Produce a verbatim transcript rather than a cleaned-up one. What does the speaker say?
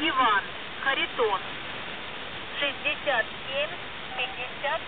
Иван, Харитон, шестьдесят семь, пятьдесят